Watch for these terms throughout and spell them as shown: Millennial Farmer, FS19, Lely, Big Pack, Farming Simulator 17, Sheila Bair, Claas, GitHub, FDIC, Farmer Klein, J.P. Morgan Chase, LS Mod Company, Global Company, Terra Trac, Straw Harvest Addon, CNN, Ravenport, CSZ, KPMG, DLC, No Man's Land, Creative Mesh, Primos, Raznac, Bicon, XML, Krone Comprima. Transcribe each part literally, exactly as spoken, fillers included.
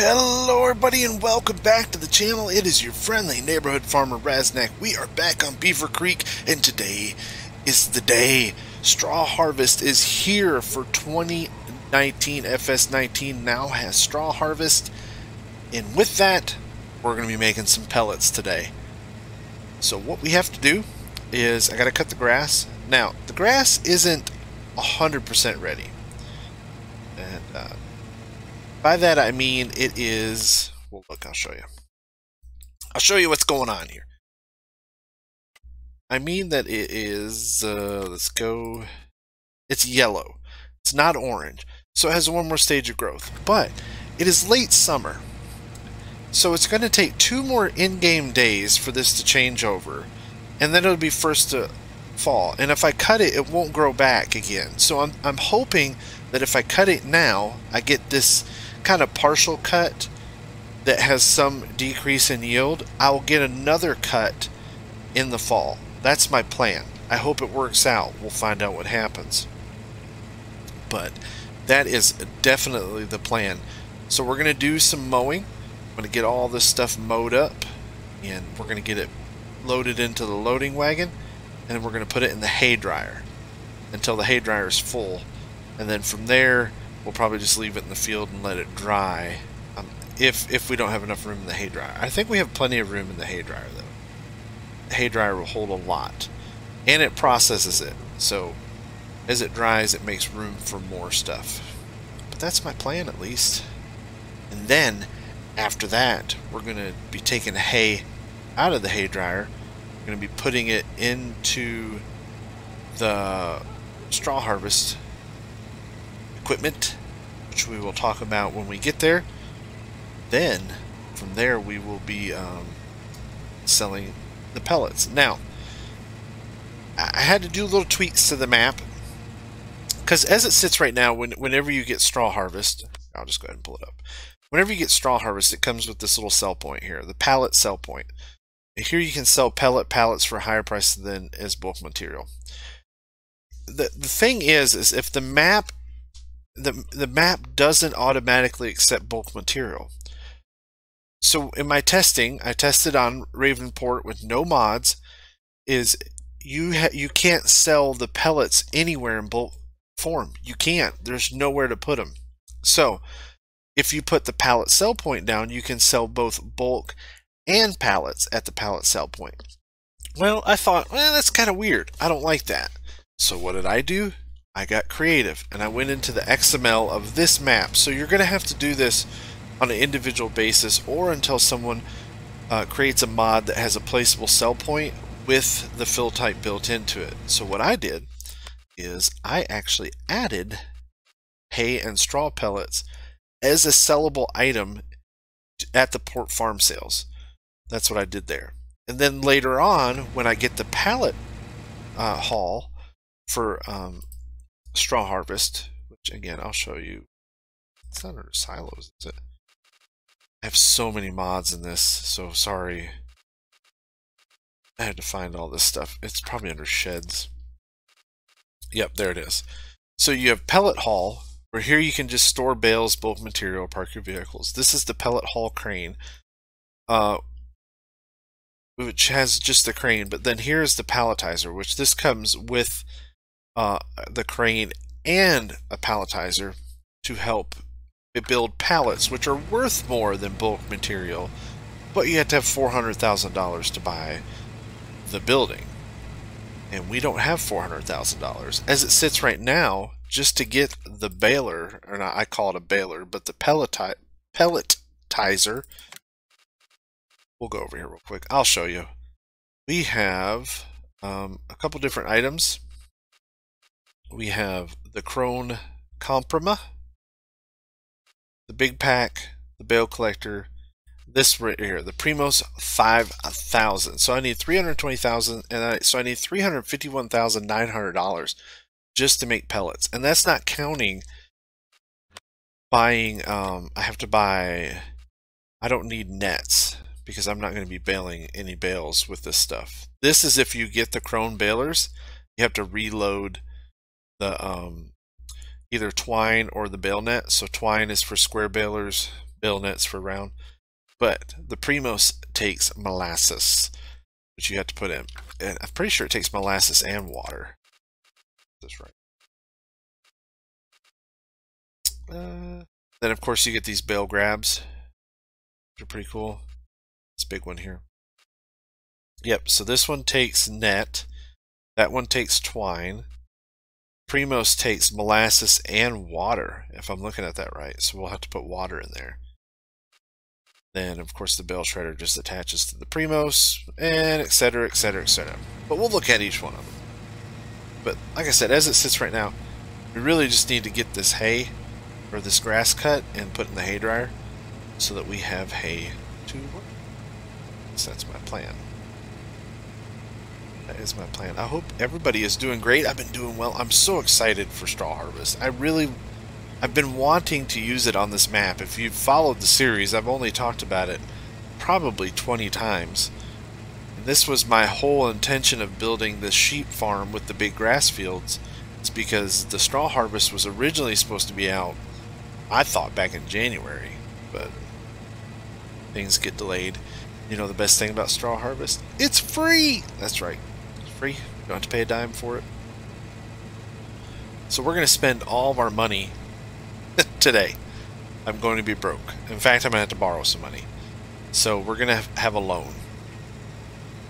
Hello everybody and welcome back to the channel. It is your friendly neighborhood farmer Raznac. We are back on Beaver Creek and today is the day. Straw Harvest is here for twenty nineteen. F S nineteen now has Straw Harvest, and with that we're going to be making some pellets today. So what we have to do is I got to cut the grass. Now the grass isn't one hundred percent ready. And uh, by that I mean it is, well look, I'll show you. I'll show you what's going on here. I mean that it is, uh, let's go, it's yellow. It's not orange. So it has one more stage of growth. But it is late summer. So it's going to take two more in-game days for this to change over. And then it'll be first to fall. And if I cut it, it won't grow back again. So I'm, I'm hoping that if I cut it now, I get this kind of partial cut that has some decrease in yield. I'll get another cut in the fall. That's my plan. I hope it works out. We'll find out what happens. But that is definitely the plan. So we're going to do some mowing. I'm going to get all this stuff mowed up and we're going to get it loaded into the loading wagon, and we're going to put it in the hay dryer until the hay dryer is full, and then from there we'll probably just leave it in the field and let it dry. Um, if if we don't have enough room in the hay dryer. I think we have plenty of room in the hay dryer though. The hay dryer will hold a lot, and it processes it. So as it dries, it makes room for more stuff. But that's my plan at least. And then after that, we're going to be taking hay out of the hay dryer. We're going to be putting it into the straw harvest equipment, which we will talk about when we get there. Then from there we will be um, selling the pellets. Now I had to do little tweaks to the map because as it sits right now, when, whenever you get straw harvest, I'll just go ahead and pull it up. Whenever you get straw harvest, it comes with this little sell point here, the pallet sell point. And here you can sell pellet pallets for a higher price than as bulk material. The the thing is is if the map The, the map doesn't automatically accept bulk material. So in my testing, I tested on Ravenport with no mods, is you ha you can't sell the pellets anywhere in bulk form. You can't. There's nowhere to put them. So if you put the pallet sell point down, you can sell both bulk and pallets at the pallet sell point. Well, I thought, well, that's kind of weird. I don't like that. So what did I do? I got creative and I went into the X M L of this map. So you're going to have to do this on an individual basis or until someone uh, creates a mod that has a placeable cell point with the fill type built into it. So what I did is I actually added hay and straw pellets as a sellable item at the port farm sales. That's what I did there. And then later on when I get the pallet uh, haul for um, straw harvest, which again I'll show you, it's not under silos, is it? I have so many mods in this, so sorry I had to find all this stuff. It's probably under sheds. Yep, there it is. So you have pellet haul, where here you can just store bales, bulk material, park your vehicles. This is the pellet haul crane, uh, which has just the crane, but then here's the palletizer, which this comes with Uh, the crane and a palletizer to help build pallets, which are worth more than bulk material, but you have to have four hundred thousand dollars to buy the building, and we don't have four hundred thousand dollars as it sits right now. Just to get the baler, or not, I call it a baler, but the pelleti pelletizer, we'll go over here real quick, I'll show you. We have um, a couple different items. We have the Krone Comprima, the Big Pack, the Bale Collector, this right here, the Primos five thousand. So I need three hundred twenty thousand, and I, so I need three hundred fifty-one thousand nine hundred dollars just to make pellets. And that's not counting buying, um, I have to buy, I don't need nets because I'm not going to be baling any bales with this stuff. This is if you get the Krone balers, you have to reload the um, either twine or the bale net. So twine is for square balers, mill nets for round. But the Primos takes molasses, which you have to put in. And I'm pretty sure it takes molasses and water. That's right. Uh, then, of course, you get these bale grabs, which are pretty cool. This big one here. Yep, so this one takes net. That one takes twine. Primos takes molasses and water, if I'm looking at that right. So we'll have to put water in there. Then, of course, the bale shredder just attaches to the Primos, and et cetera, et cetera, et cetera. But we'll look at each one of them. But like I said, as it sits right now, we really just need to get this hay or this grass cut and put in the hay dryer so that we have hay to work. So that's my plan. That is my plan. I hope everybody is doing great. I've been doing well. I'm so excited for Straw Harvest. I really, I've been wanting to use it on this map. If you've followed the series, I've only talked about it probably twenty times. And this was my whole intention of building this sheep farm with the big grass fields. It's because the Straw Harvest was originally supposed to be out, I thought, back in January, but things get delayed. You know the best thing about Straw Harvest? It's free! That's right. Free. You don't have to pay a dime for it. So we're going to spend all of our money today. I'm going to be broke. In fact, I'm going to have to borrow some money. So we're going to have a loan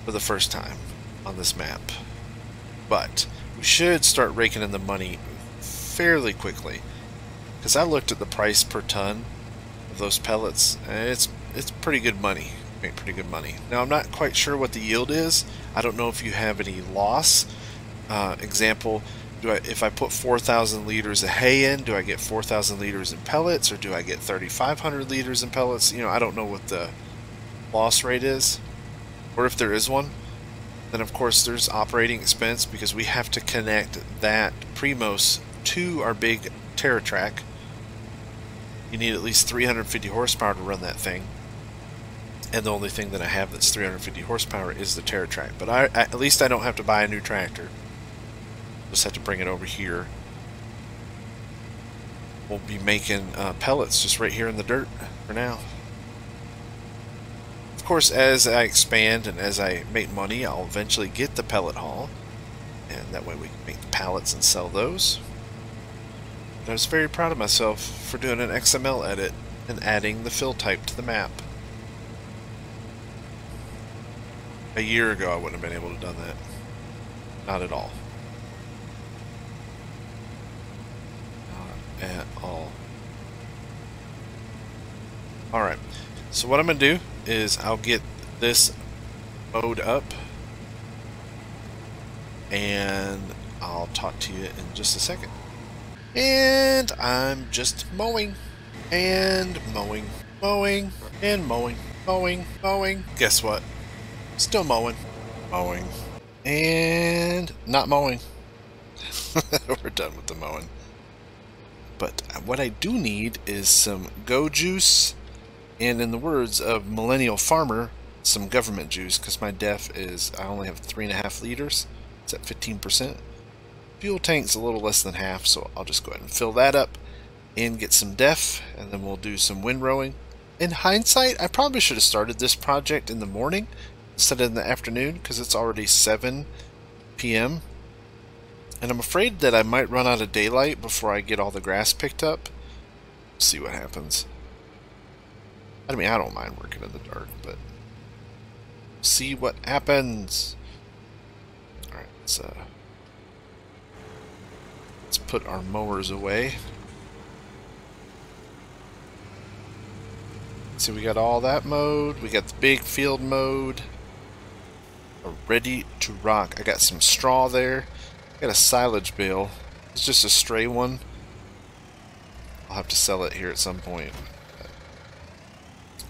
for the first time on this map. But we should start raking in the money fairly quickly. Because I looked at the price per ton of those pellets, and it's, it's pretty good money. Make pretty good money. Now, I'm not quite sure what the yield is. I don't know if you have any loss. Uh, example, do I, if I put four thousand liters of hay in, do I get four thousand liters in pellets, or do I get thirty-five hundred liters in pellets? You know, I don't know what the loss rate is, or if there is one. Then, of course, there's operating expense, because we have to connect that Primos to our big Terra Trac. You need at least three hundred fifty horsepower to run that thing. And the only thing that I have that's three hundred fifty horsepower is the Terra Trac. But I, at least I don't have to buy a new tractor. Just have to bring it over here. We'll be making uh, pellets just right here in the dirt for now. Of course, as I expand and as I make money, I'll eventually get the pellet haul. And that way we can make the pallets and sell those. And I was very proud of myself for doing an X M L edit and adding the fill type to the map. A year ago, I wouldn't have been able to done that. Not at all. Not at all. Alright. So what I'm going to do is I'll get this mowed up. And I'll talk to you in just a second. And I'm just mowing. And mowing. Mowing. And mowing. Mowing. Mowing. Guess what? Still mowing. Mowing. And not mowing. We're done with the mowing. But what I do need is some go juice, and in the words of Millennial Farmer, some government juice, because my def is, I only have three and a half liters. It's at fifteen percent. Fuel tank's a little less than half, so I'll just go ahead and fill that up and get some def, and then we'll do some windrowing. In hindsight, I probably should have started this project in the morning instead of in the afternoon, because it's already seven P M and I'm afraid that I might run out of daylight before I get all the grass picked up. See what happens. I mean, I don't mind working in the dark, but see what happens. All right, let's uh, let's put our mowers away. So we got all that mowed. We got the big field mowed. Ready to rock. I got some straw there. I got a silage bale. It's just a stray one. I'll have to sell it here at some point.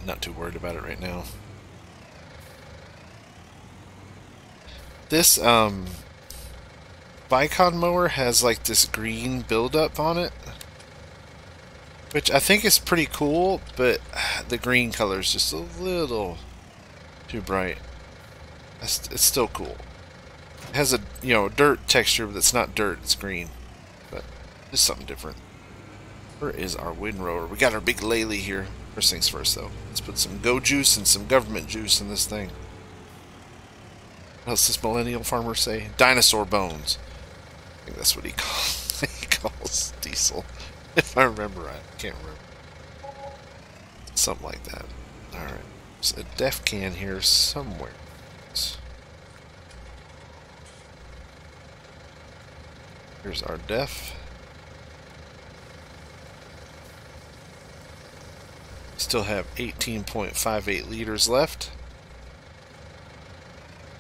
I'm not too worried about it right now. This um, Bicon mower has like this green buildup on it, which I think is pretty cool, but the green color is just a little too bright. It's still cool. It has a, you know, dirt texture, but it's not dirt, it's green. But just something different. Where is our windrower? We got our big Lely here. First things first, though. Let's put some Go Juice and some government juice in this thing. What else does Millennial Farmer say? Dinosaur bones. I think that's what he calls, he calls diesel. If I remember right. I can't remember. Something like that. Alright. There's a def can here somewhere. Here's our def. Still have eighteen point five eight liters left.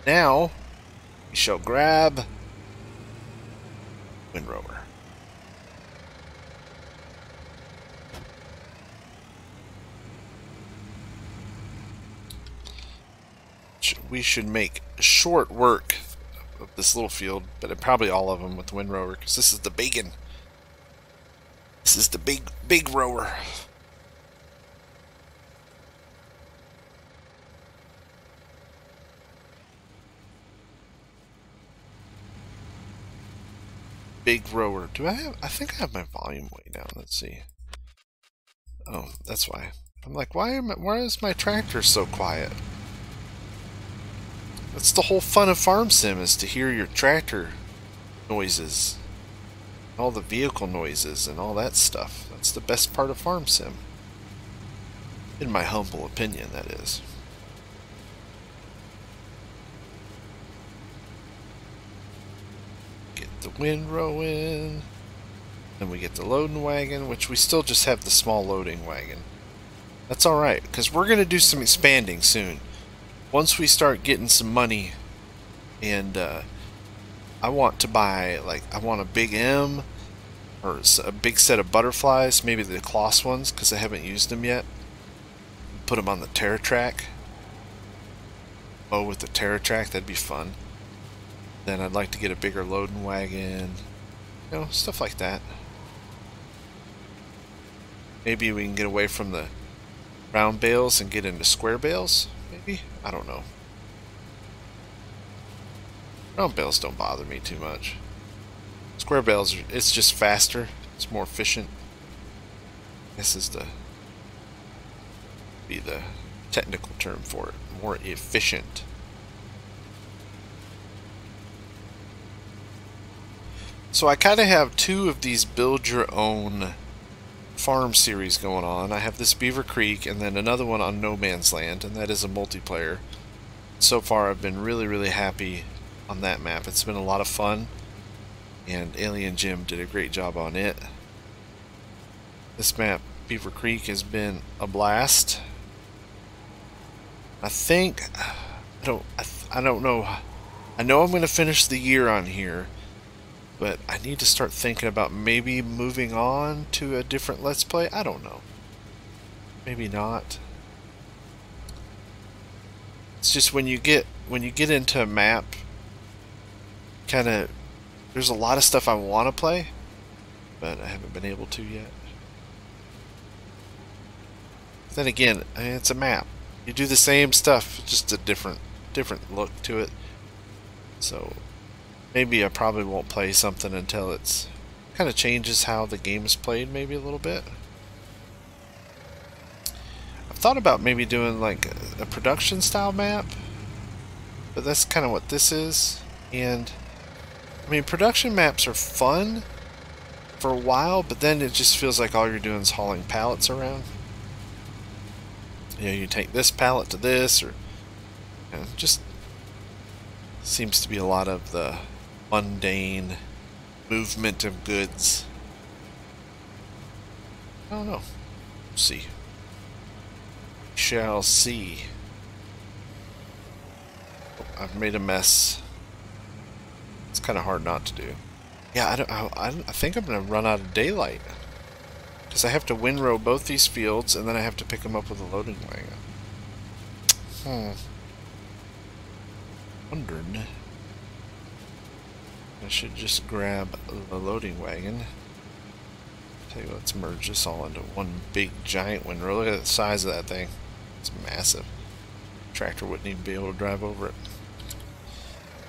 Now, we shall grab Windrower. We should make short work of this little field, but probably all of them with the Windrower, because this is the biggin. This is the big, big rower. Big rower. Do I have... I think I have my volume way down. Let's see. Oh, that's why. I'm like, why am I, why is my tractor so quiet? That's the whole fun of Farm Sim, is to hear your tractor noises. All the vehicle noises and all that stuff. That's the best part of Farm Sim. In my humble opinion, that is. The wind rowing, then we get the loading wagon, which we still just have the small loading wagon. That's alright, because we're going to do some expanding soon. Once we start getting some money, and uh, I want to buy, like, I want a big M, or a big set of butterflies, maybe the Claas ones, because I haven't used them yet. Put them on the Terra Trac. Oh, with the Terra Trac, that'd be fun. Then I'd like to get a bigger loading wagon, you know, stuff like that. Maybe we can get away from the round bales and get into square bales, maybe? I don't know. Round bales don't bother me too much. Square bales, are, it's just faster. It's more efficient. This is the, be the technical term for it. More efficient. So I kind of have two of these build-your-own farm series going on. I have this Beaver Creek and then another one on No Man's Land, and that is a multiplayer. So far I've been really, really happy on that map. It's been a lot of fun, and Alien Jim did a great job on it. This map, Beaver Creek, has been a blast. I think... I don't, I th- I don't know. I know I'm going to finish the year on here. But I need to start thinking about maybe moving on to a different Let's Play. I don't know. Maybe not. It's just when you get when you get into a map, kind of, there's a lot of stuff I want to play, but I haven't been able to yet. Then again, it's a map. You do the same stuff, just a different different look to it. So. Maybe I probably won't play something until it's kind of changes how the game is played, maybe a little bit. I've thought about maybe doing like a, a production style map, but that's kind of what this is. And I mean, production maps are fun for a while, but then it just feels like all you're doing is hauling pallets around. You know, you take this pallet to this, or you know, just seems to be a lot of the mundane movement of goods. I don't know. Let's see. Shall see. Oh, I've made a mess. It's kind of hard not to do. Yeah, I don't. I, I think I'm gonna run out of daylight because I have to windrow both these fields and then I have to pick them up with a loading wagon. Hmm. Wondering. I should just grab the loading wagon. Tell you what, let's merge this all into one big giant windrow. Look at the size of that thing. It's massive. Tractor wouldn't even be able to drive over it.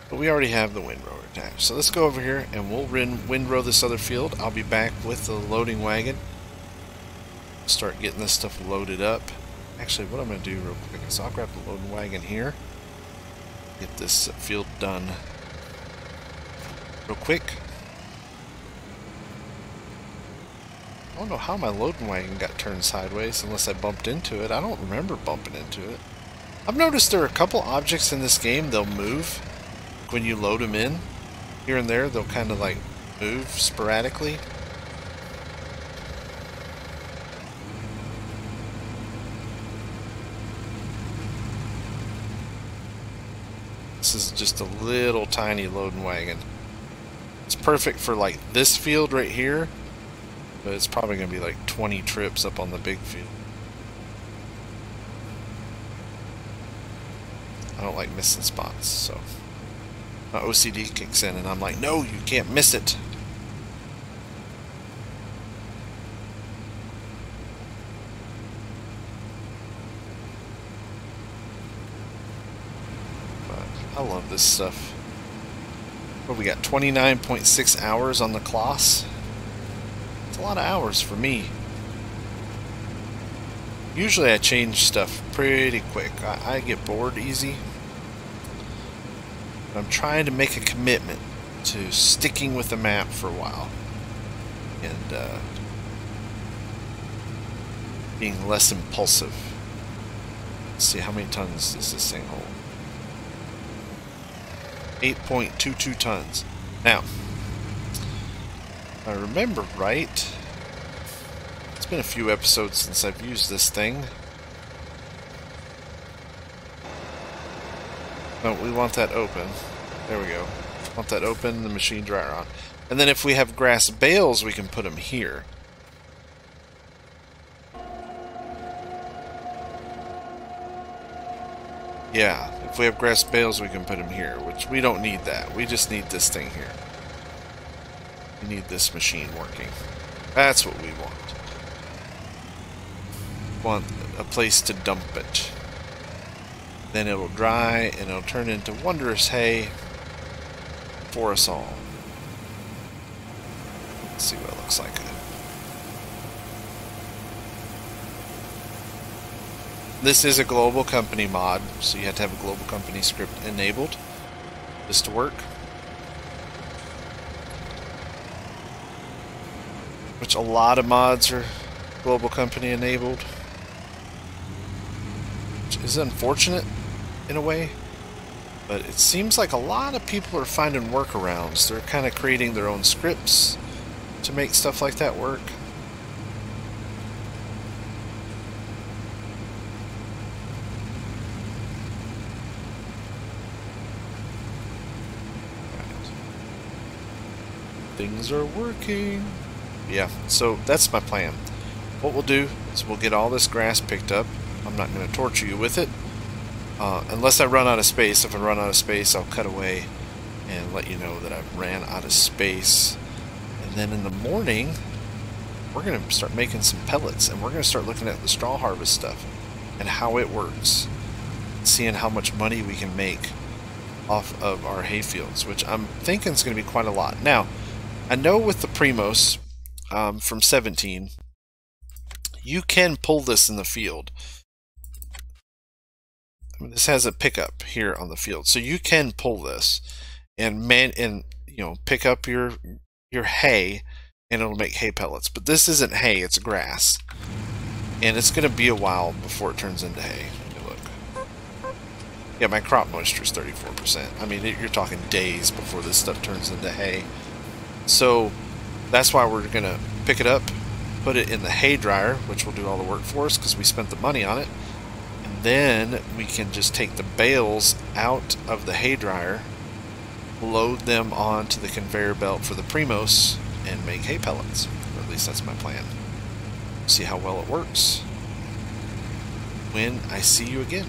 But we already have the windrower attached. So let's go over here and we'll windrow this other field. I'll be back with the loading wagon. start getting this stuff loaded up. Actually, what I'm going to do real quick is I'll grab the loading wagon here, get this field done real quick. I don't know how my loading wagon got turned sideways unless I bumped into it. I don't remember bumping into it. I've noticed there are a couple objects in this game, they'll move when you load them in. Here and there, they'll kind of like move sporadically. This is just a little tiny loading wagon. It's perfect for like this field right here, but it's probably going to be like twenty trips up on the big field. I don't like missing spots, so my O C D kicks in and I'm like, no, you can't miss it. But I love this stuff. What we got, twenty-nine point six hours on the Claas. It's a lot of hours for me. Usually I change stuff pretty quick. I, I get bored easy. I'm trying to make a commitment to sticking with the map for a while and uh, being less impulsive. Let's see, how many tons does this thing hold? eight point two two tons. Now, if I remember right, it's been a few episodes since I've used this thing. No, we want that open. There we go. Want that open, the machine dryer on. And then if we have grass bales, we can put them here. Yeah, if we have grass bales, we can put them here, which we don't need that. We just need this thing here. We need this machine working. That's what we want. Want a place to dump it. Then it'll dry and it'll turn into wondrous hay for us all. Let's see what it looks like. This is a Global Company mod, so you have to have a Global Company script enabled for this to work. Which a lot of mods are Global Company enabled. Which is unfortunate in a way, but it seems like a lot of people are finding workarounds. They're kind of creating their own scripts to make stuff like that work. Right. Things are working. Yeah, so that's my plan. What we'll do is we'll get all this grass picked up. I'm not going to torture you with it. Uh, unless I run out of space. If I run out of space, I'll cut away and let you know that I've ran out of space. And then in the morning, we're going to start making some pellets. And we're going to start looking at the straw harvest stuff and how it works. Seeing how much money we can make off of our hay fields, which I'm thinking is going to be quite a lot. Now, I know with the Primos um, from seventeen, you can pull this in the field. This has a pickup here on the field, so you can pull this and man and you know pick up your your hay, and it'll make hay pellets. But this isn't hay; it's grass, and it's going to be a while before it turns into hay. Look, yeah, my crop moisture is thirty-four percent. I mean, you're talking days before this stuff turns into hay. So that's why we're going to pick it up, put it in the hay dryer, which will do all the work for us because we spent the money on it. Then we can just take the bales out of the hay dryer, load them onto the conveyor belt for the Primos, and make hay pellets. Or at least that's my plan. See how well it works when I see you again.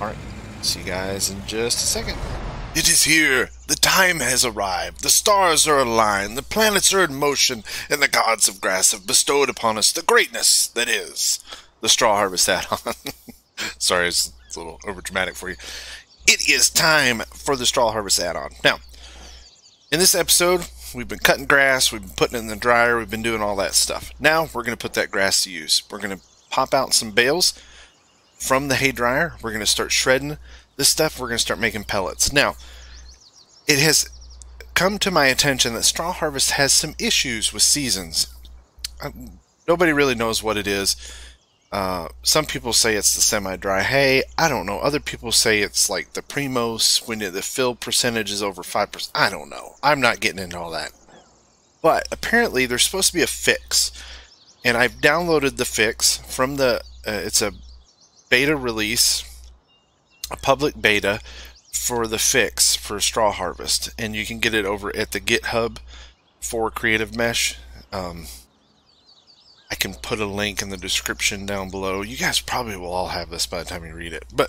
Alright, see you guys in just a second. It is here. The time has arrived. The stars are aligned. The planets are in motion. And the gods of grass have bestowed upon us the greatness that is the Straw Harvest Addon. Sorry, it's a little overdramatic for you. It is time for the Straw Harvest add-on. Now, in this episode, We've been cutting grass, we've been putting it in the dryer, we've been doing all that stuff. Now we're going to put that grass to use. We're going to pop out some bales from the hay dryer. We're going to start shredding this stuff. We're going to start making pellets. Now, it has come to my attention that Straw Harvest has some issues with seasons. Um, nobody really knows what it is. Uh, some people say it's the semi-dry hay. I don't know. Other people say it's like the Primos when the fill percentage is over five percent. I don't know. I'm not getting into all that. But apparently there's supposed to be a fix. And I've downloaded the fix from the... Uh, it's a beta release, a public beta for the fix for Straw Harvest. And you can get it over at the GitHub for Creative Mesh. Um... I can put a link in the description down below. You guys probably will all have this by the time you read it. But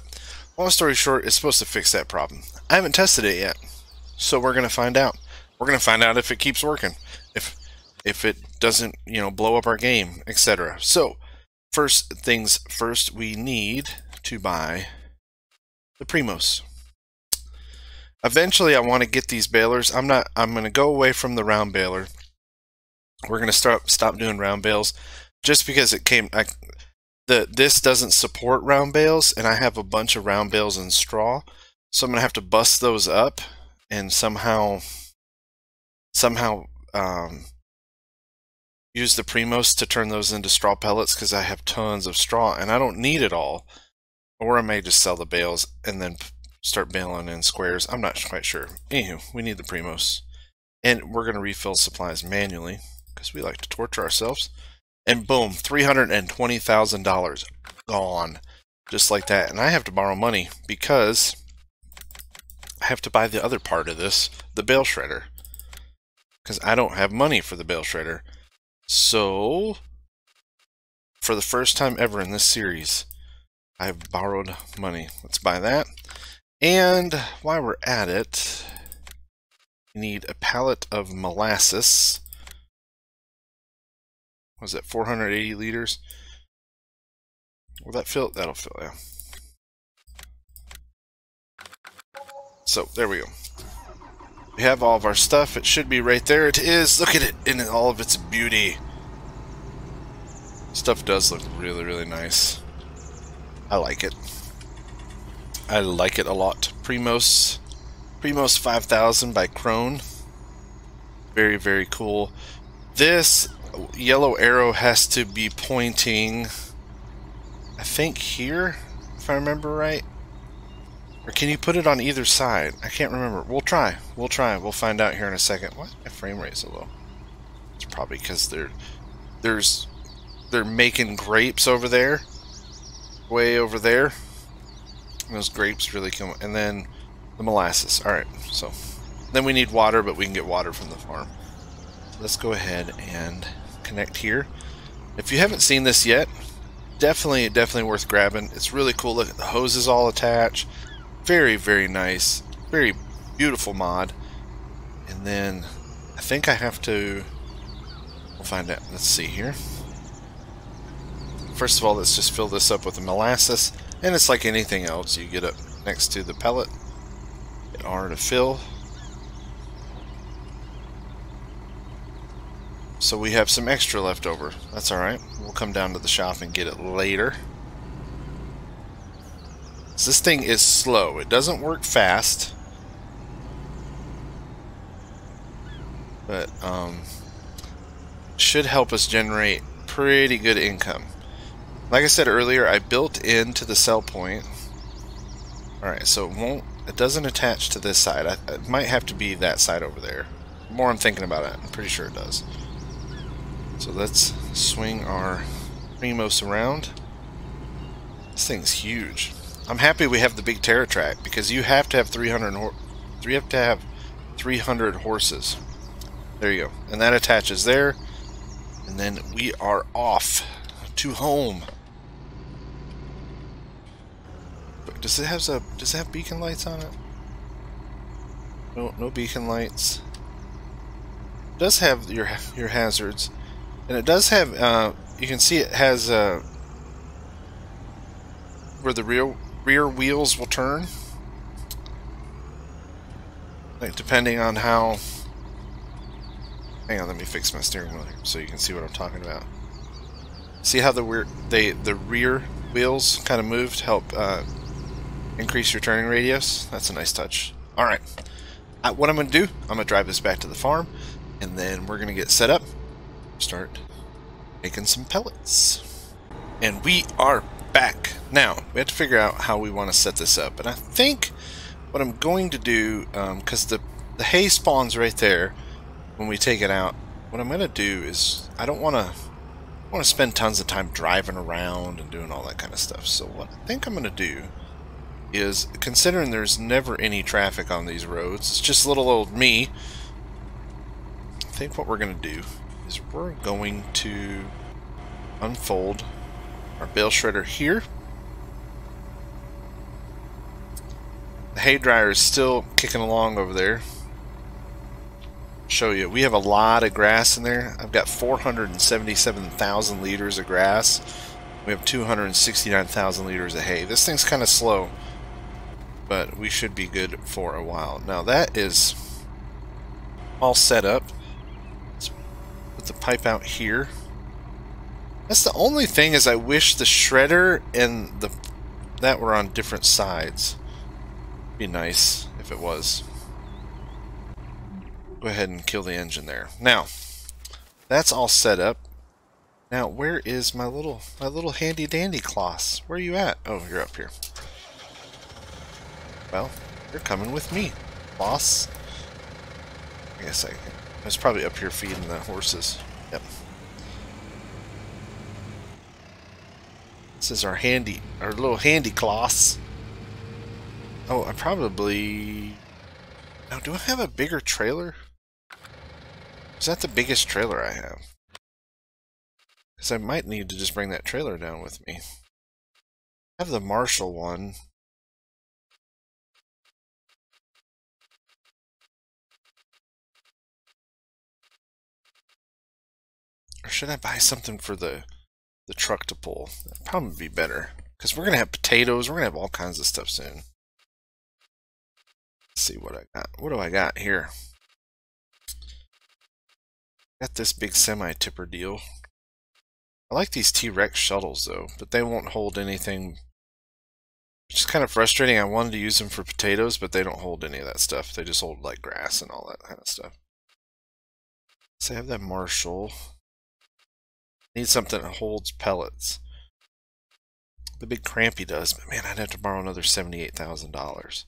long story short, it's supposed to fix that problem. I haven't tested it yet, so we're going to find out. We're going to find out if it keeps working, if if it doesn't, you know, blow up our game, et cetera. So first things first, we need to buy the Primos. Eventually, I want to get these balers. I'm not. I'm going to go away from the round baler. We're going to start stop doing round bales just because it came I, the this doesn't support round bales, and I have a bunch of round bales in straw, so I'm going to have to bust those up and somehow somehow um, use the Primos to turn those into straw pellets, because I have tons of straw and I don't need it all. Or I may just sell the bales and then start baling in squares. I'm not quite sure. Anywho, we need the Primos, and we're going to refill supplies manually, because we like to torture ourselves. And boom, three hundred twenty thousand dollars gone, just like that. And I have to borrow money because I have to buy the other part of this, the bale shredder, because I don't have money for the bale shredder. So for the first time ever in this series, I've borrowed money. Let's buy that. And while we're at it, we need a pallet of molasses. Was that four hundred eighty liters? Will that fill? That'll fill, yeah. So, there we go. We have all of our stuff. It should be right there. It is. Look at it in all of its beauty. Stuff does look really, really nice. I like it. I like it a lot. Primos. Primos five thousand by Krone. Very, very cool. This yellow arrow has to be pointing, I think, here, if I remember right. Or can you put it on either side? I can't remember. We'll try. We'll try. We'll find out here in a second. Why is my frame rate so low? It's probably because they're, there's, they're making grapes over there. Way over there. And those grapes really come. And then the molasses. Alright, so then we need water, but we can get water from the farm. So let's go ahead and connect here. If you haven't seen this yet, definitely, definitely worth grabbing. It's really cool. Look at the hoses all attached. Very, very nice. Very beautiful mod. And then I think I have to... We'll find out. Let's see here. First of all, let's just fill this up with the molasses. And it's like anything else. You get up next to the pellet. R to fill. So we have some extra left over. That's alright. We'll come down to the shop and get it later. So this thing is slow. It doesn't work fast. But um, should help us generate pretty good income. Like I said earlier, I built into the sell point. Alright, so it won't It doesn't attach to this side. I, it might have to be that side over there. The more I'm thinking about it, I'm pretty sure it does. So let's swing our Primos around. This thing's huge. I'm happy we have the big Terra Trac, because you have to have three hundred, you have to have three hundred horses. There you go. And that attaches there. And then we are off to home. Does it have a, does it have beacon lights on it? No, no beacon lights. It does have your your hazards, and it does have. Uh, you can see it has uh, where the rear rear wheels will turn, like depending on how Hang on, let me fix my steering wheel here so you can see what I'm talking about. See how the weir they the rear wheels kind of moved, help uh, increase your turning radius? That's a nice touch. All right, I, what I'm going to do, I'm going to drive this back to the farm, and then we're going to get set up, start making some pellets. And we are back. Now, we have to figure out how we want to set this up. And I think what I'm going to do, because um, the, the hay spawns right there when we take it out, what I'm going to do is I don't want to want to spend tons of time driving around and doing all that kind of stuff. So what I think I'm going to do is, considering there's never any traffic on these roads, it's just little old me, I think what we're going to do is we're going to unfold our bale shredder here. The hay dryer is still kicking along over there. Show you, we have a lot of grass in there. I've got four hundred seventy-seven thousand liters of grass. We have two hundred sixty-nine thousand liters of hay. This thing's kind of slow, but we should be good for a while. Now that is all set up. Let's put the pipe out here. That's the only thing, is I wish the shredder and the that were on different sides. Be nice if it was. Go ahead and kill the engine there. Now, that's all set up. Now, where is my little my little handy dandy Claas? Where are you at? Oh, you're up here. Well, you're coming with me, boss. I guess I can. I was probably up here feeding the horses. Yep. This is our handy, our little handy Claas. Oh, I probably... Now, do I have a bigger trailer? Is that the biggest trailer I have? Because I might need to just bring that trailer down with me. I have the Marshall one. Or should I buy something for the... the truck to pull? That'd probably be better, because we're gonna have potatoes, we're gonna have all kinds of stuff soon. Let's see what I got. What do I got here? Got this big semi tipper deal. I like these T-Rex shuttles though, but they won't hold anything, which is kind of frustrating. I wanted to use them for potatoes, but they don't hold any of that stuff. They just hold like grass and all that kind of stuff. So I have that Marshall. Need something that holds pellets. The big crampy does, but man, I'd have to borrow another seventy-eight thousand dollars.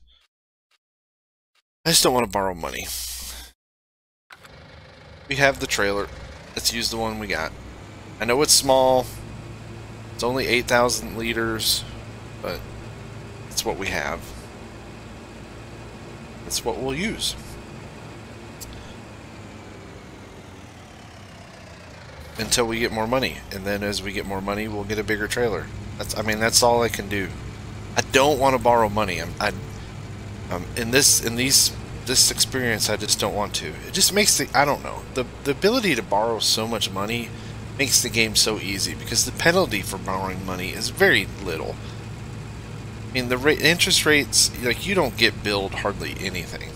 I just don't want to borrow money. We have the trailer. Let's use the one we got. I know it's small. It's only eight thousand liters, but it's what we have. It's what we'll use. Until we get more money, and then as we get more money, we'll get a bigger trailer. That's, I mean, that's all I can do. I don't want to borrow money. I'm, I, um, in this, in these, this experience, I just don't want to. It just makes the, I don't know, the the ability to borrow so much money makes the game so easy, because the penalty for borrowing money is very little. I mean, the ra interest rates, like, you don't get billed hardly anything.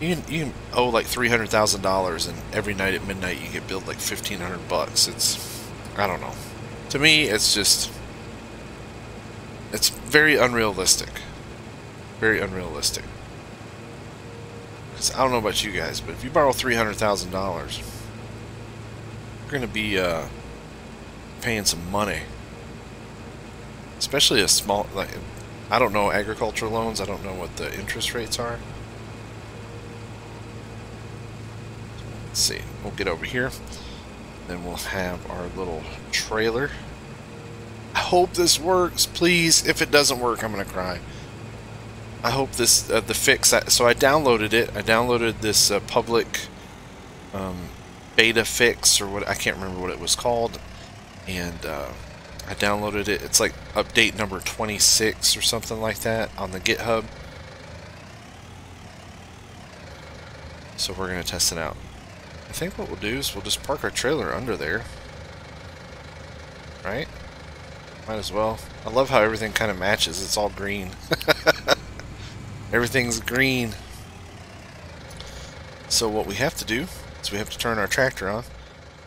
You can, you can owe like three hundred thousand dollars, and every night at midnight you get billed like fifteen hundred bucks. It's, I don't know. To me, it's just, it's very unrealistic. Very unrealistic. Because I don't know about you guys, but if you borrow three hundred thousand dollars, you're going to be uh, paying some money. Especially a small, like, I don't know agriculture loans. I don't know what the interest rates are. Let's see, we'll get over here, then we'll have our little trailer. I hope this works, please. If it doesn't work, I'm gonna cry. I hope this uh, the fix. I, so I downloaded it. I downloaded this uh, public um, beta fix, or what, I can't remember what it was called, and uh, I downloaded it. It's like update number twenty-six or something like that on the GitHub. So we're gonna test it out. I think what we'll do is we'll just park our trailer under there. Right? Might as well. I love how everything kind of matches. It's all green. Everything's green. So what we have to do so we have to turn our tractor on.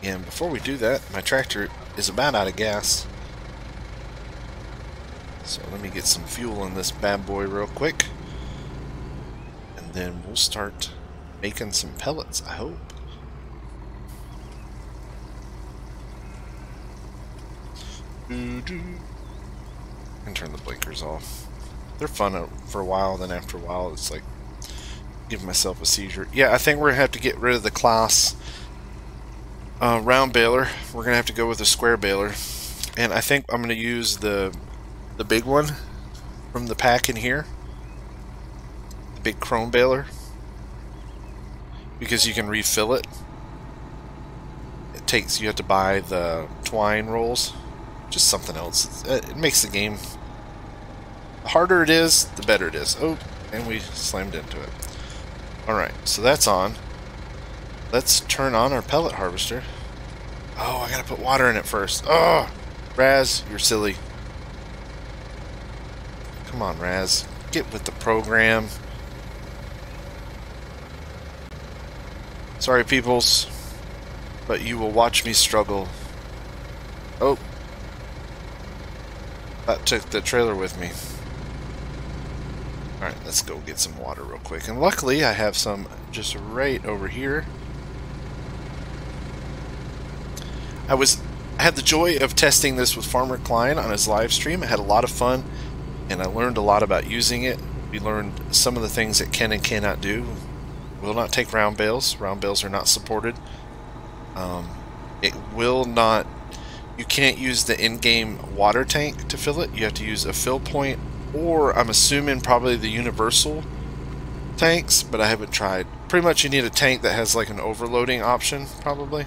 And before we do that, my tractor is about out of gas. So let me get some fuel in this bad boy real quick. And then we'll start making some pellets, I hope. And turn the blinkers off. They're fun for a while, then after a while it's like give myself a seizure. Yeah, I think we're going to have to get rid of the Claas uh, round baler. We're going to have to go with a square baler. And I think I'm going to use the the big one from the pack in here. The big Krone baler. Because you can refill it. It takes, you have to buy the twine rolls. Just something else. It makes the game, the harder it is, the better it is. Oh, and we slammed into it. Alright, so that's on. Let's turn on our pellet harvester. Oh, I gotta put water in it first. Oh, Raz, you're silly. Come on, Raz. Get with the program. Sorry, peoples, but you will watch me struggle. Oh. That took the trailer with me. Alright, let's go get some water real quick. And luckily, I have some just right over here. I was I had the joy of testing this with Farmer Klein on his live stream. I had a lot of fun, and I learned a lot about using it. We learned some of the things that can and cannot do. Will not take round bales. Round bales are not supported. Um, it will not... You can't use the in-game water tank to fill it. You have to use a fill point, or I'm assuming probably the universal tanks, but I haven't tried. Pretty much you need a tank that has like an overloading option, probably.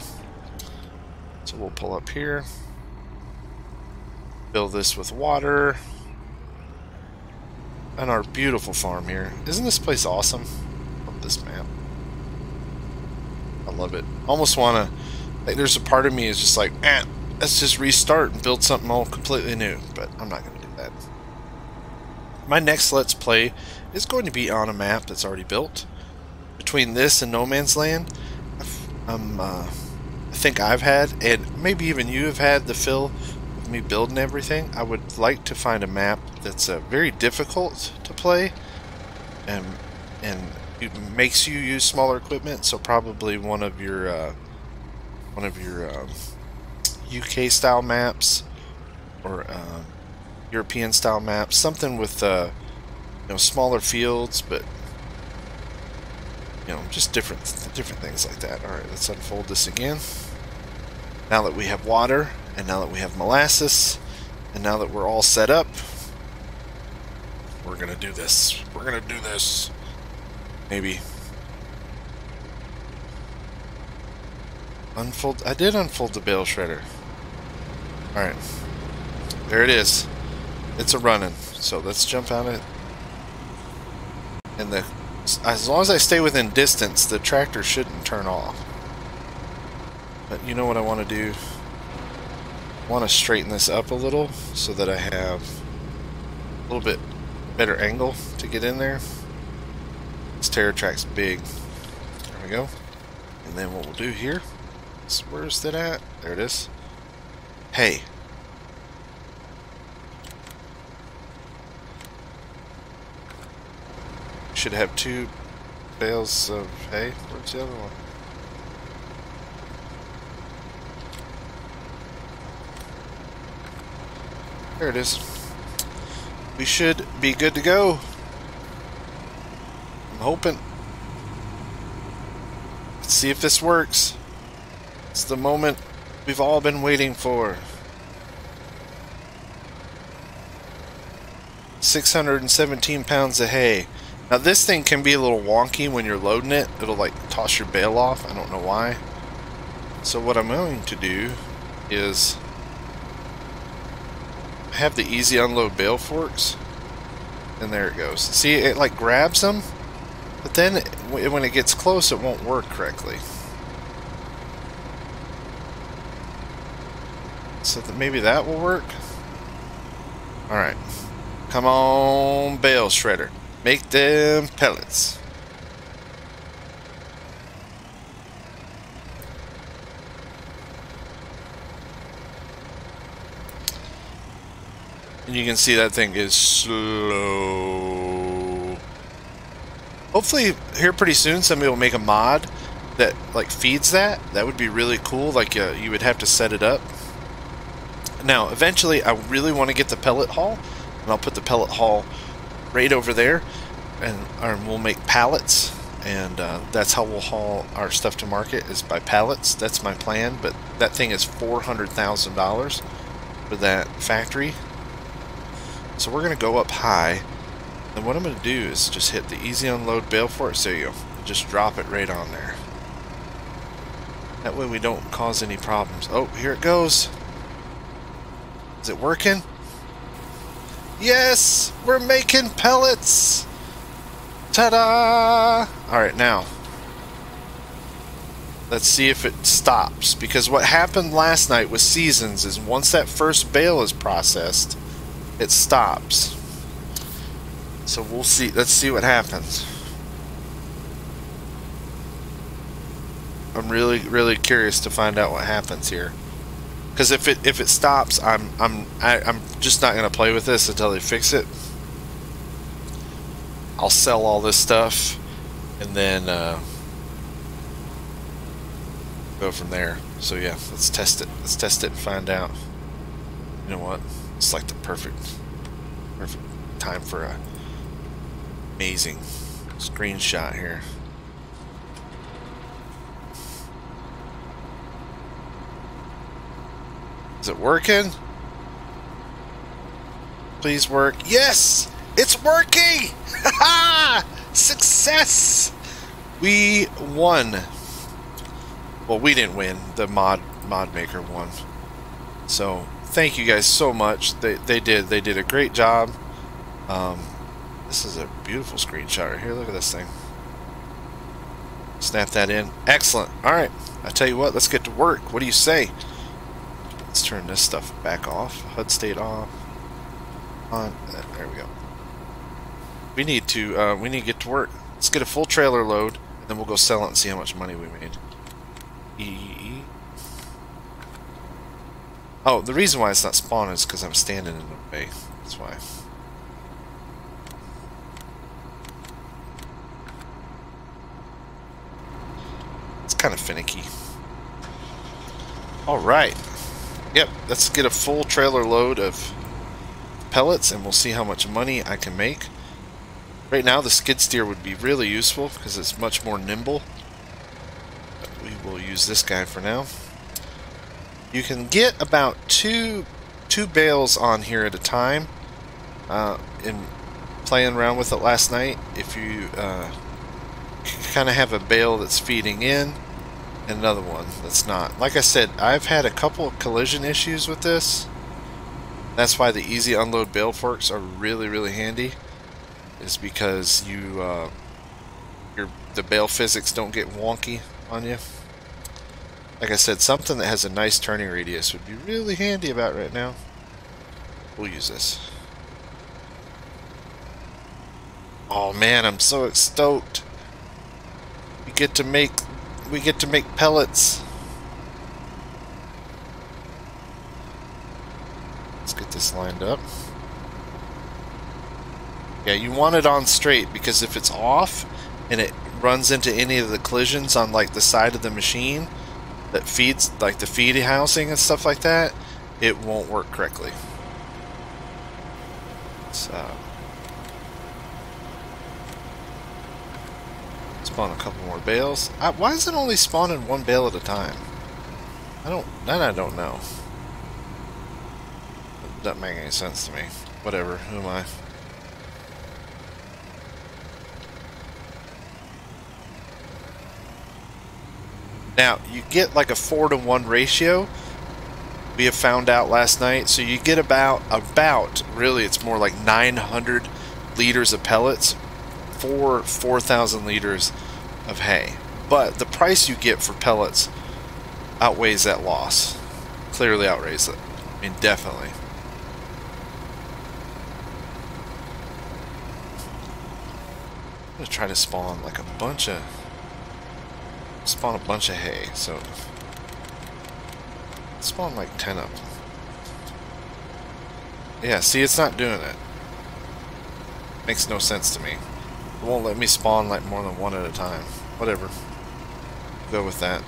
So we'll pull up here. Fill this with water. And our beautiful farm here. Isn't this place awesome? Love this map. I love it. Almost wanna, like, there's a part of me is just like, eh. Let's just restart and build something all completely new, but I'm not going to do that. My next Let's Play is going to be on a map that's already built. Between this and No Man's Land, um, uh, I think I've had, and maybe even you have had, the feel of me building everything. I would like to find a map that's uh, very difficult to play, and and it makes you use smaller equipment. So probably one of your uh, one of your um, U K style maps, or um, European style maps, something with uh, you know, smaller fields, but you know, just different different things like that. All right, let's unfold this again. Now that we have water, and now that we have molasses, and now that we're all set up, we're gonna do this. We're gonna do this. Maybe. Unfold. I did unfold the bale shredder. Alright. There it is. It's a running. So let's jump on it. And the, as long as I stay within distance, the tractor shouldn't turn off. But you know what I want to do? I want to straighten this up a little so that I have a little bit better angle to get in there. This Terra Trac's big. There we go. And then what we'll do here. Where's that at? There it is. Hey. Should have two bales of hay. Where's the other one? There it is. We should be good to go. I'm hoping. Let's see if this works. It's the moment we've all been waiting for. six hundred seventeen pounds of hay. Now this thing can be a little wonky when you're loading it. It'll like toss your bale off. I don't know why. So what I'm going to do is have the easy unload bale forks. And there it goes. See, it like grabs them. But then it, when it gets close, it won't work correctly. So that maybe that will work. Alright. Come on, bale shredder. Make them pellets. And you can see that thing is slow. Hopefully here pretty soon somebody will make a mod that like feeds that. That would be really cool. Like uh, you would have to set it up. Now eventually I really want to get the pellet haul, and I'll put the pellet haul right over there, and um, we'll make pallets, and uh, that's how we'll haul our stuff to market, is by pallets. That's my plan. But that thing is four hundred thousand dollars for that factory, so we're gonna go up high. And what I'm gonna do is just hit the easy unload bale for it, so you just drop it right on there. That way we don't cause any problems. Oh, here it goes. Is it working? Yes, we're making pellets. Ta-da! Alright, now let's see if it stops, because what happened last night with seasons is once that first bale is processed, it stops. So we'll see. Let's see what happens. I'm really, really curious to find out what happens here. Because if it if it stops, I'm I'm I, I'm just not gonna play with this until they fix it. I'll sell all this stuff, and then uh, go from there. So yeah, let's test it. Let's test it and find out. You know what? It's like the perfect, perfect time for a amazing screenshot here. Is it working? Please work. Yes! It's working! Ha ha! Success! We won. Well, we didn't win. The mod mod maker won. So thank you guys so much. They they did they did a great job. Um, this is a beautiful screenshot right here. Look at this thing. Snap that in. Excellent. All right. I tell you what. Let's get to work. What do you say? Let's turn this stuff back off. H U D state off. On there we go. We need to uh, we need to get to work. Let's get a full trailer load, and then we'll go sell it and see how much money we made. E. Oh, the reason why it's not spawning is because I'm standing in the way. That's why. It's kind of finicky. All right. Yep, let's get a full trailer load of pellets, and we'll see how much money I can make. Right now the skid steer would be really useful because it's much more nimble. But we will use this guy for now. You can get about two two bales on here at a time. Uh, in playing around with it last night, if you uh, kind of have a bale that's feeding in, and another one that's not. Like I said, I've had a couple of collision issues with this. That's why the easy unload bale forks are really, really handy, is because you uh, your the bale physics don't get wonky on you. Like I said, something that has a nice turning radius would be really handy about right now. We'll use this. Oh man, I'm so stoked. We get to make We get to make pellets. Let's get this lined up. Yeah, you want it on straight, because if it's off and it runs into any of the collisions on like the side of the machine that feeds, like the feed housing and stuff like that, it won't work correctly. So spawn a couple more bales. I, why is it only spawning one bale at a time? I don't. That I don't know. That doesn't make any sense to me. Whatever. Who am I? Now you get like a four to one ratio. We have found out last night. So you get about about really it's more like nine hundred liters of pellets for four thousand liters of hay. But the price you get for pellets outweighs that loss. Clearly outweighs it. I mean, definitely. I'm going to try to spawn like a bunch of... Spawn a bunch of hay. So... Spawn like ten of them. Yeah, see, it's not doing it. Makes no sense to me. It won't let me spawn like more than one at a time. Whatever. Go with that.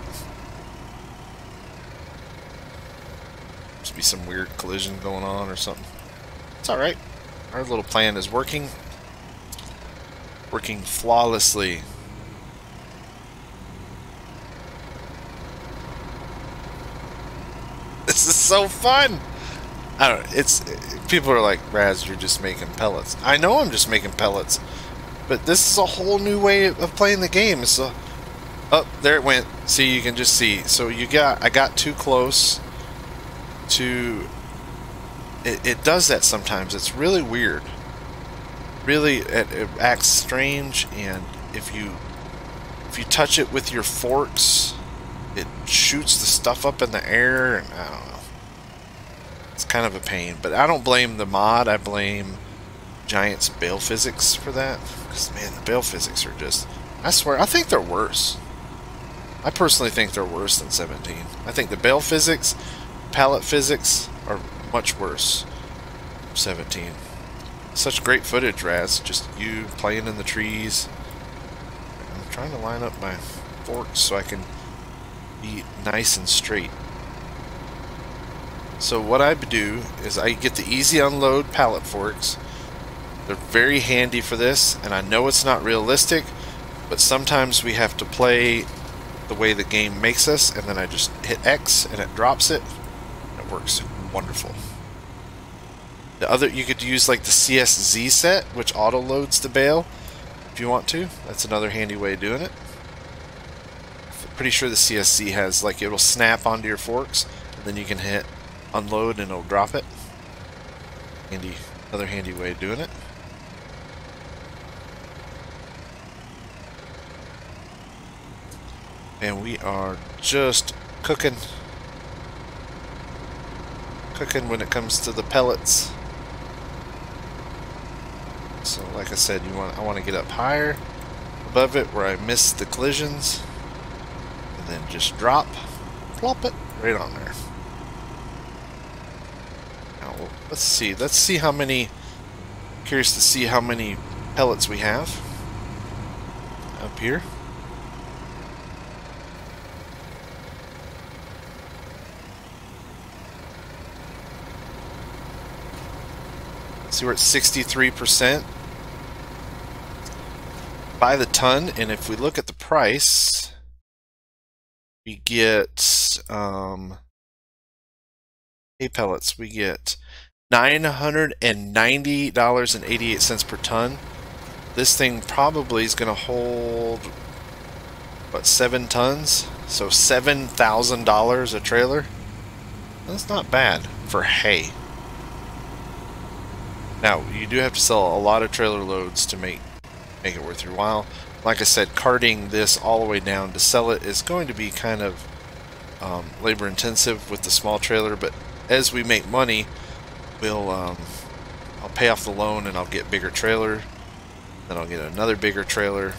Must be some weird collision going on or something. It's alright. Our little plan is working. Working flawlessly. This is so fun! I don't know, it's... People are like, Raz, you're just making pellets. I know I'm just making pellets. But this is a whole new way of playing the game. It's a... Oh, there it went. See, you can just see. So you got... I got too close to... It, it does that sometimes. It's really weird. Really, it, it acts strange, and if you... If you touch it with your forks, it shoots the stuff up in the air, and I don't know. It's kind of a pain, but I don't blame the mod. I blame Giant's Bale Physics for that. Because, man, the Bale Physics are just... I swear, I think they're worse. I personally think they're worse than seventeen. I think the Bale Physics, Pallet Physics, are much worse. seventeen. Such great footage, Raz. Just you playing in the trees. I'm trying to line up my forks so I can be nice and straight. So what I do is I get the easy unload pallet forks. They're very handy for this, and I know it's not realistic, but sometimes we have to play the way the game makes us, and then I just hit X and it drops it, and it works wonderful. The other, you could use like the C S Z set, which auto loads the bale if you want to. That's another handy way of doing it. I'm pretty sure the C S Z has like, it'll snap onto your forks, and then you can hit unload and it'll drop it. Handy, another handy way of doing it. And we are just cooking. Cooking when it comes to the pellets. So like I said, you want I want to get up higher above it where I miss the collisions. And then just drop. Plop it right on there. Let's see. Let's see how many. Curious to see how many pellets we have up here. See, we're at sixty-three percent by the ton, and if we look at the price, we get um, hay pellets. We get nine hundred ninety dollars and eighty-eight cents per ton. This thing probably is going to hold, what, seven tons? So seven thousand dollars a trailer. That's not bad for hay. Now, you do have to sell a lot of trailer loads to make, make it worth your while. Like I said, carting this all the way down to sell it is going to be kind of um, labor intensive with the small trailer, but as we make money, We'll, um, I'll pay off the loan and I'll get bigger trailer. Then I'll get another bigger trailer.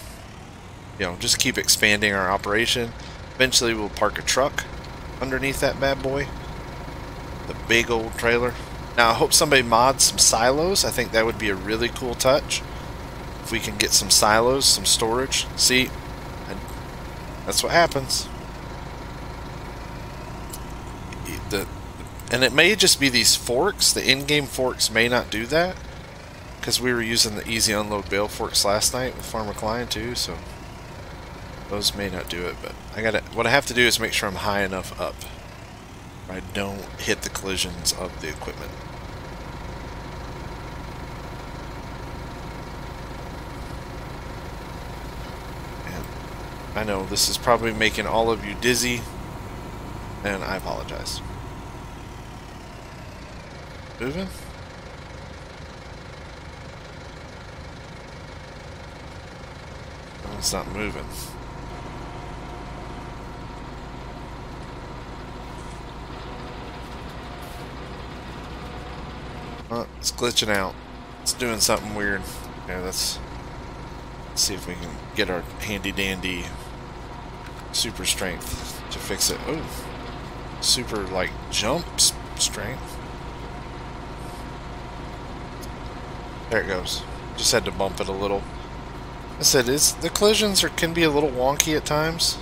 You know, just keep expanding our operation. Eventually we'll park a truck underneath that bad boy. The big old trailer. Now I hope somebody mods some silos. I think that would be a really cool touch. If we can get some silos, some storage. See, that's what happens. The... And it may just be these forks. The in-game forks may not do that, because we were using the easy unload bale forks last night with Farmer Klein too, so those may not do it. But I gotta, what I have to do is make sure I'm high enough up. I don't hit the collisions of the equipment. And I know this is probably making all of you dizzy, and I apologize. Moving. No, it's not moving. Oh, it's glitching out. It's doing something weird. Yeah, let's, let's see if we can get our handy dandy super strength to fix it. Oh, super like jump strength. There it goes. Just had to bump it a little. I said, it's, the collisions are, can be a little wonky at times.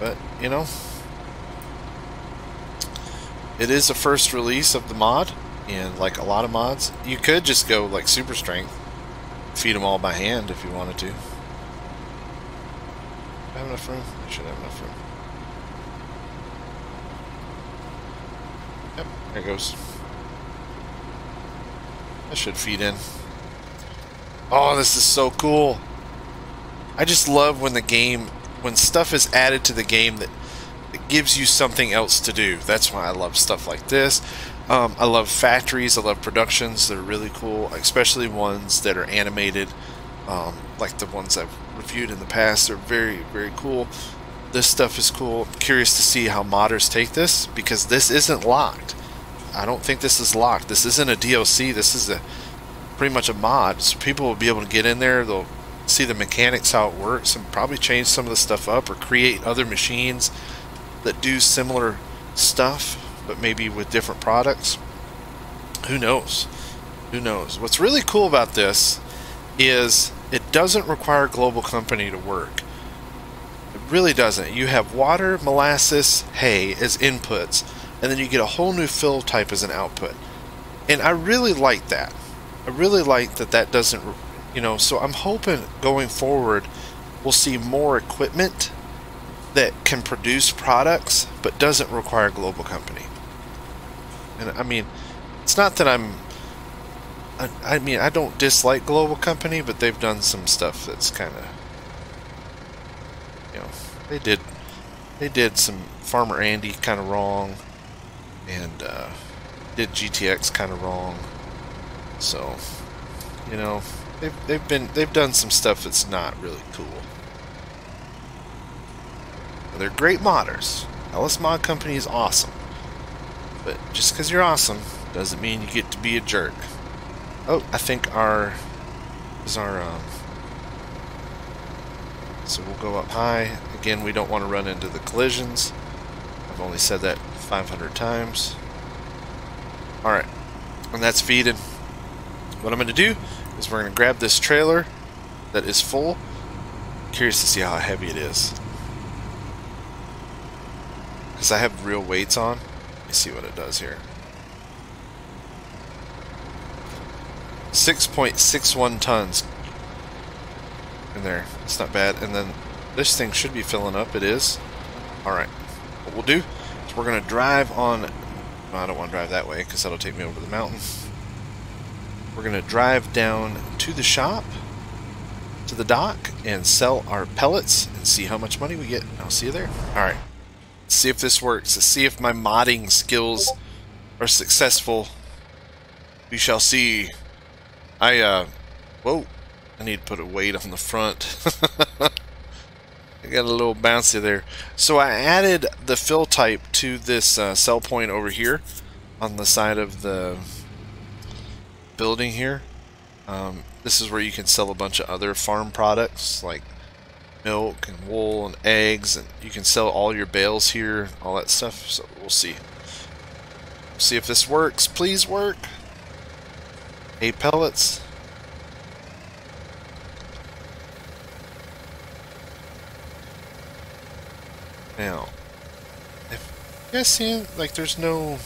But, you know, it is the first release of the mod, and like a lot of mods, you could just go like super strength, feed them all by hand if you wanted to. Do I have enough room? I should have enough room. Yep, there it goes. That should feed in. Oh, this is so cool. I just love when the game, when stuff is added to the game that it gives you something else to do. That's why I love stuff like this. Um, I love factories. I love productions. They're really cool, especially ones that are animated, um, like the ones I've reviewed in the past. They're very, very cool. This stuff is cool. I'm curious to see how modders take this, because this isn't locked. I don't think this is locked. This isn't a D L C. This is a pretty much a mod. So people will be able to get in there. They'll see the mechanics, how it works, and probably change some of the stuff up or create other machines that do similar stuff, but maybe with different products. Who knows? Who knows? What's really cool about this is it doesn't require Global Company to work. It really doesn't. You have water, molasses, hay as inputs, and then you get a whole new fill type as an output. And I really like that. I really like that that doesn't, you know, so I'm hoping going forward we'll see more equipment that can produce products but doesn't require a Global Company. And I mean, it's not that I'm I, I mean I don't dislike Global Company, but they've done some stuff that's kind of, you know, they did they did some Farmer Andy kind of wrong, and uh, did G T X kind of wrong. So, you know, they've, they've been they've done some stuff that's not really cool. They're great modders. L S Mod Company is awesome. But just because you're awesome doesn't mean you get to be a jerk. Oh, I think our is our um so we'll go up high. Again, we don't want to run into the collisions. I've only said that five hundred times. Alright. And that's feeding. What I'm gonna do is we're gonna grab this trailer that is full. Curious to see how heavy it is, because I have real weights on. Let me see what it does here. six point six one tons in there. That's not bad. And then this thing should be filling up. It is. Alright. What we'll do is we're going to drive on... No, I don't want to drive that way because that'll take me over the mountain. We're going to drive down to the shop, to the dock, and sell our pellets and see how much money we get. I'll see you there. Alright. See if this works. See if my modding skills are successful. We shall see. I, uh... Whoa. I need to put a weight on the front. I got a little bouncy there. So I added the fill type to this uh, cell point over here on the side of the building here. Um, this is where you can sell a bunch of other farm products, like milk and wool and eggs, and you can sell all your bales here, all that stuff. So we'll see see if this works. Please work. Hay pellets. Now if you guys see, like, there's no...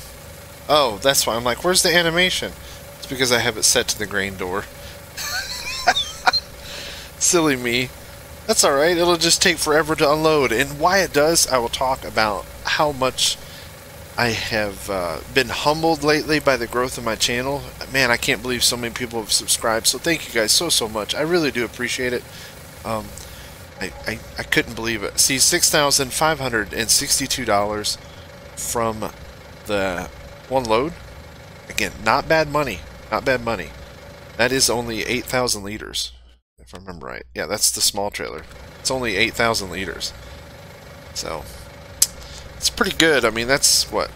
Oh, that's why I'm like, where's the animation? It's because I have it set to the grain door. Silly me. That's alright, it'll just take forever to unload, and why it does, I will talk about how much I have uh, been humbled lately by the growth of my channel. Man, I can't believe so many people have subscribed, so thank you guys so, so much. I really do appreciate it. Um, I, I, I couldn't believe it. See, six thousand five hundred sixty-two dollars from the one load. Again, not bad money, not bad money. That is only eight thousand liters. If I remember right. Yeah, that's the small trailer. It's only eight thousand liters. So, it's pretty good. I mean, that's, what,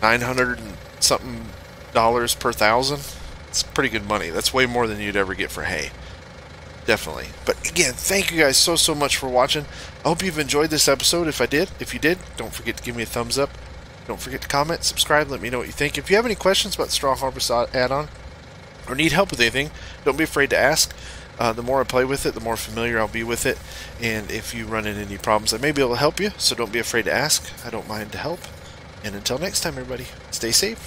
nine hundred and something dollars per thousand? It's pretty good money. That's way more than you'd ever get for hay. Definitely. But, again, thank you guys so, so much for watching. I hope you've enjoyed this episode. If I did, if you did, don't forget to give me a thumbs up. Don't forget to comment, subscribe, let me know what you think. If you have any questions about Straw Harvest Addon, or need help with anything, don't be afraid to ask. Uh, the more I play with it, the more familiar I'll be with it, and if you run into any problems, I may be able to help you, so don't be afraid to ask. I don't mind to help. And until next time, everybody, stay safe.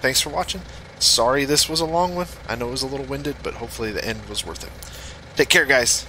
Thanks for watching. Sorry this was a long one. I know it was a little winded, but hopefully the end was worth it. Take care, guys.